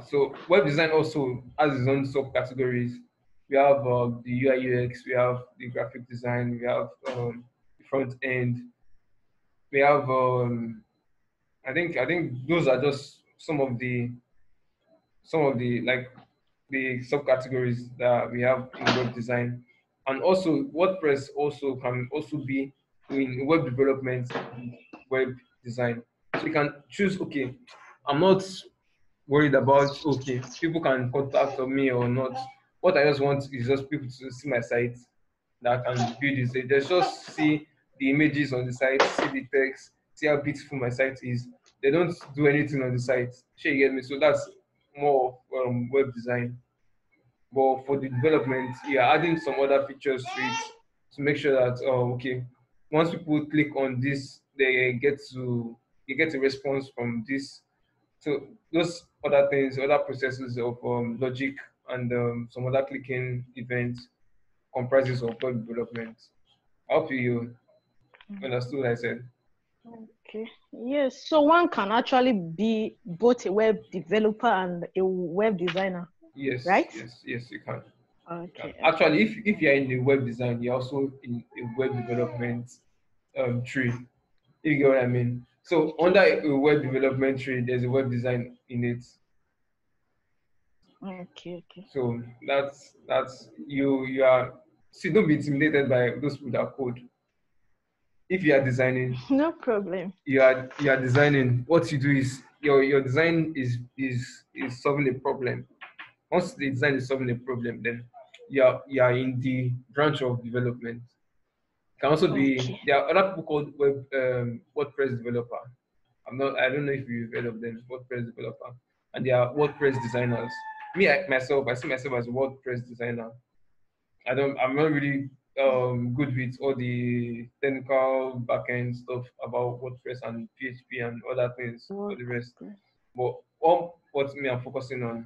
So web design also has its own subcategories. We have the UI/UX, we have the graphic design, we have the front end, we have. I think those are just some of the like the subcategories that we have in web design, and also WordPress also can also be in web development, web design. So you can choose. Okay, I'm not worried about okay people can contact me or not. What I just want is just people to see my site, that I can build this. They just see the images on the site, see the text, see how beautiful my site is. They don't do anything on the site. Sure, you get me? So that's more web design. But for the development, you're adding some other features to it to make sure that okay, once people click on this, they get a response from this. So those other things, other processes of logic, and some other clicking events comprises of web development. I hope you understood what I said. Okay, yes, so one can actually be both a web developer and a web designer. Yes, right? Yes, you can. Okay. Actually, if you're in the web design, you're also in a web development tree, if you get what I mean. So under a web development tree, there's a web design in it. Okay. So that's you are. See, don't be intimidated by those people that code. If you are designing, no problem. You are designing. What you do is your design is solving a problem. Once the design is solving a problem, then you are in the branch of development. It can also be there are other people called WordPress developer. I don't know if you've heard of them. WordPress developer, and they are WordPress designers. Me, I see myself as a WordPress designer. I'm not really good with all the technical backend stuff about WordPress and PHP and other things, all the rest. But all what me I'm focusing on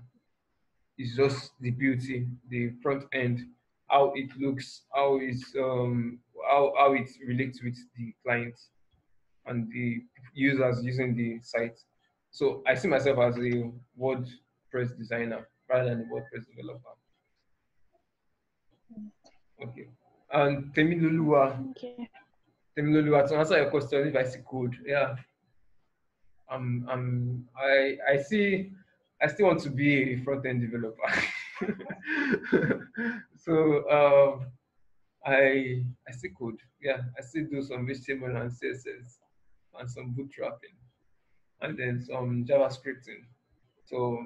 is just the beauty, the front end, how it looks, how it relates with the clients and the users using the site. So I see myself as a WordPress designer rather than a WordPress developer. Okay. And Temilolua, to answer your question, if I see code, yeah. I see. I still want to be a front-end developer. So I see code. Yeah, I still do some HTML and CSS and some bootstrapping, and then some JavaScripting. So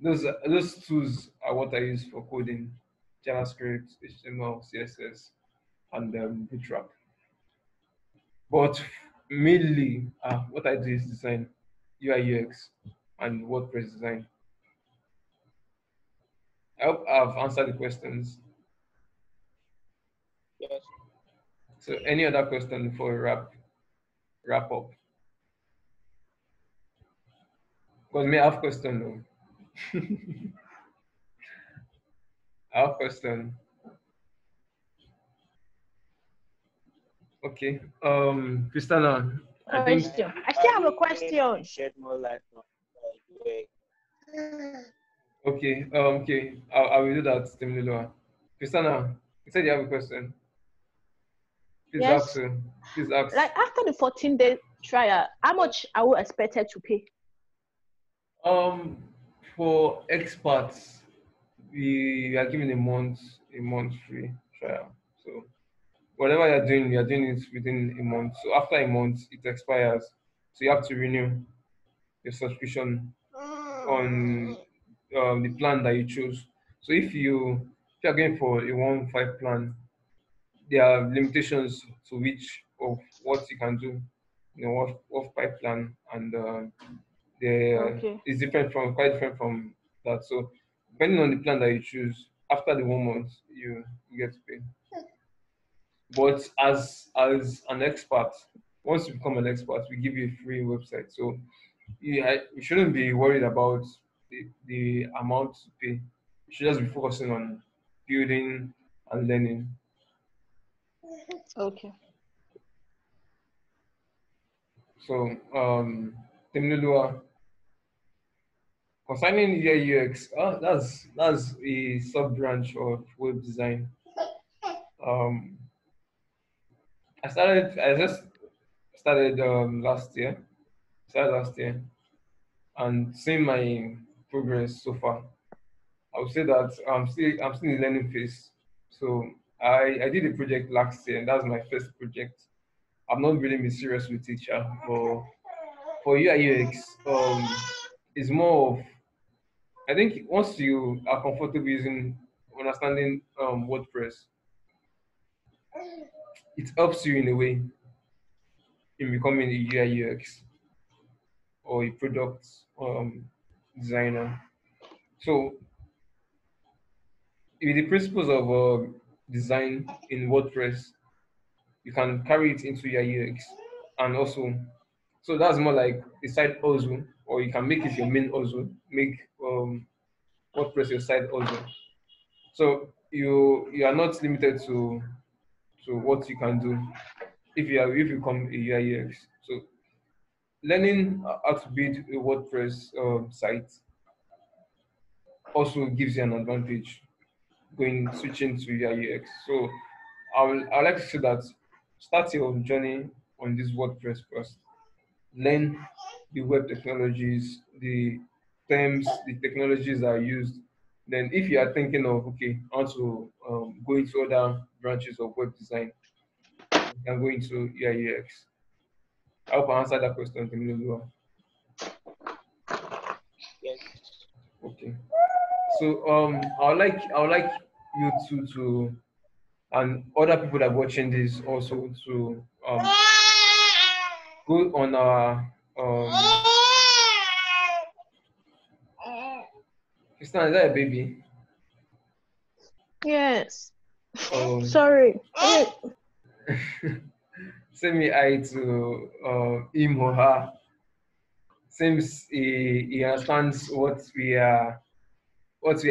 those tools are what I use for coding: JavaScript, HTML, CSS, and Bootstrap. But mainly, what I do is design, UI/UX, and WordPress design. I hope I've answered the questions. So any other question before we wrap up? Because me, I have question though. I have question. Okay. Christina, I still have a question. Shed more light on UI. Okay. Okay. I will do that, Timnilo. Christina, you said you have a question. Please ask. Please ask. Like after the 14-day trial, how much are we expected to pay? For experts, we are giving a month free trial. So whatever you're doing, you are doing it within a month. So after a month, it expires. So you have to renew your subscription on the plan that you choose. So if you are going for a 1-5 plan, there are limitations to which of what you can do, you know, off pipeline, and it's different from that. So depending on the plan that you choose, after the 1 month, you get paid. But as an expert, once you become an expert, we give you a free website. So you shouldn't be worried about the amount to pay. You should just be focusing on building and learning. Okay. So, Temnulua, concerning UI/UX, that's a sub-branch of web design. I started last year, and seeing my progress so far, I would say that I'm still in the learning phase. So I did a project last year, and that's my first project. I've not really been serious with it, but for UI/UX, it's more of, I think once you are comfortable understanding WordPress, it helps you in a way in becoming a UI/UX or a product designer. So with the principles of design in WordPress, you can carry it into your UX, and also, so that's more like a side hustle, or you can make it your main hustle. Make WordPress your side hustle. So you are not limited to what you can do if you become a UI/UX. So learning how to build a WordPress site also gives you an advantage switching to UI/UX. So I would like to say that start your journey on this WordPress first. Learn the web technologies, the terms, the technologies that are used. Then if you are thinking of, okay, also go into other branches of web design, you can go into UI/UX. I hope I answered that question to me as well. Yes. Okay. So I would like you to and other people that are watching this also to go on our Christina, is that a baby? Yes. Sorry. Send me I to him or her. Seems he understands what we are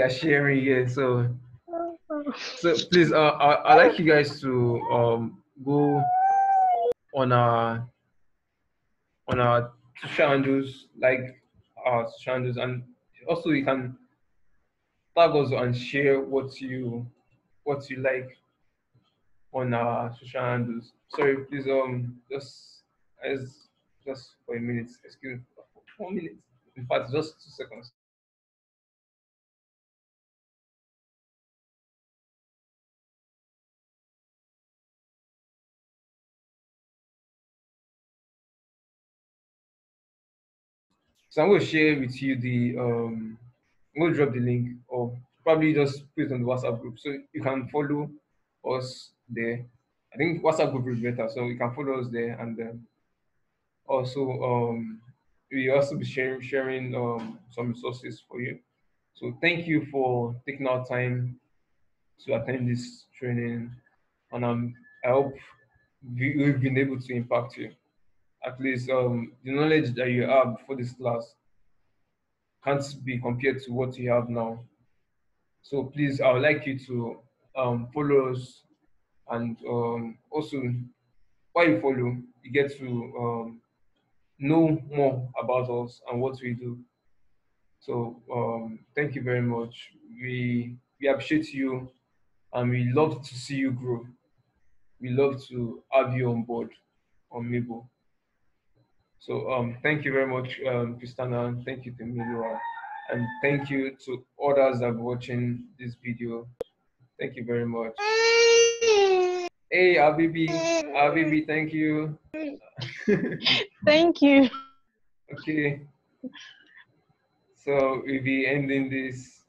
sharing here. So please, I like you guys to go on our social handles, like our social handles, and also you can tag us and share what you like on our social handles. Sorry, please just for a minute, excuse me, for 4 minutes. In fact, just 2 seconds. So I'm going to share with you I'm going to drop the link, or probably just put it on the WhatsApp group so you can follow us there. I think WhatsApp group is better, so you can follow us there, and also we also be sharing some resources for you. So thank you for taking our time to attend this training, and I hope we've been able to impact you. At least the knowledge that you have before this class can't be compared to what you have now. So please, I would like you to follow us, and also while you follow, you get to know more about us and what we do. So thank you very much. We appreciate you, and we love to see you grow. We love to have you on board on Meebol. So thank you very much, Christina. Thank you to Muyiwa, and thank you to others that are watching this video. Thank you very much. Hey, Abibi, thank you. Thank you. Okay. So we'll be ending this,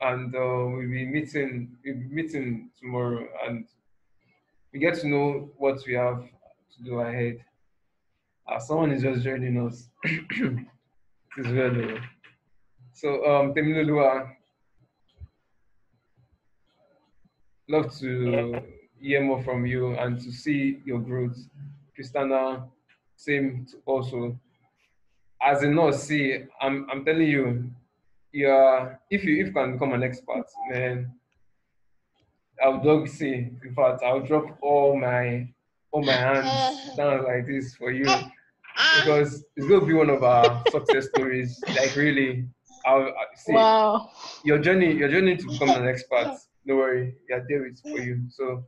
and we'll be meeting tomorrow, and we get to know what we have to do ahead. Someone is just joining us. It's weird. So Temilolua, love to hear more from you and to see your growth. Christina, same also. As a nurse, see, I'm telling you, if you can become an expert, man, I'll dog see. In fact, I'll drop all my hands down like this for you, because it's gonna be one of our success stories. Like really, I'll see. Wow. Your journey to become an expert. Don't worry, yeah, there is for you. So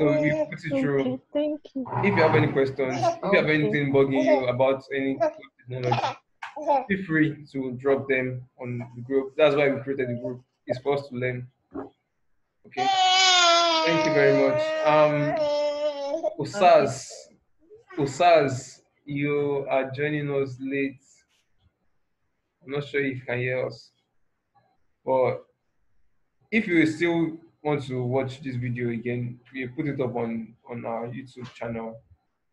we put it through. Thank you. If you have any questions, if you have anything bugging you about any technology, feel free to drop them on the group. That's why we created the group. It's for us to learn. Okay. Thank you very much. Osas, you are joining us late. I'm not sure if you can hear us, but if you still want to watch this video again, we put it up on our YouTube channel,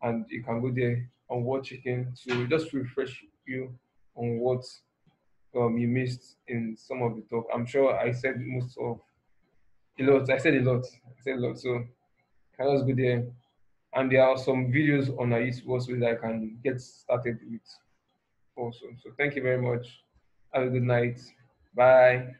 and you can go there and watch again. So just refresh you on what you missed in some of the talk. I'm sure I said most of a lot. I said a lot. So can just go there, and there are some videos on our YouTube also that I can get started with also. So thank you very much. Have a good night. Bye.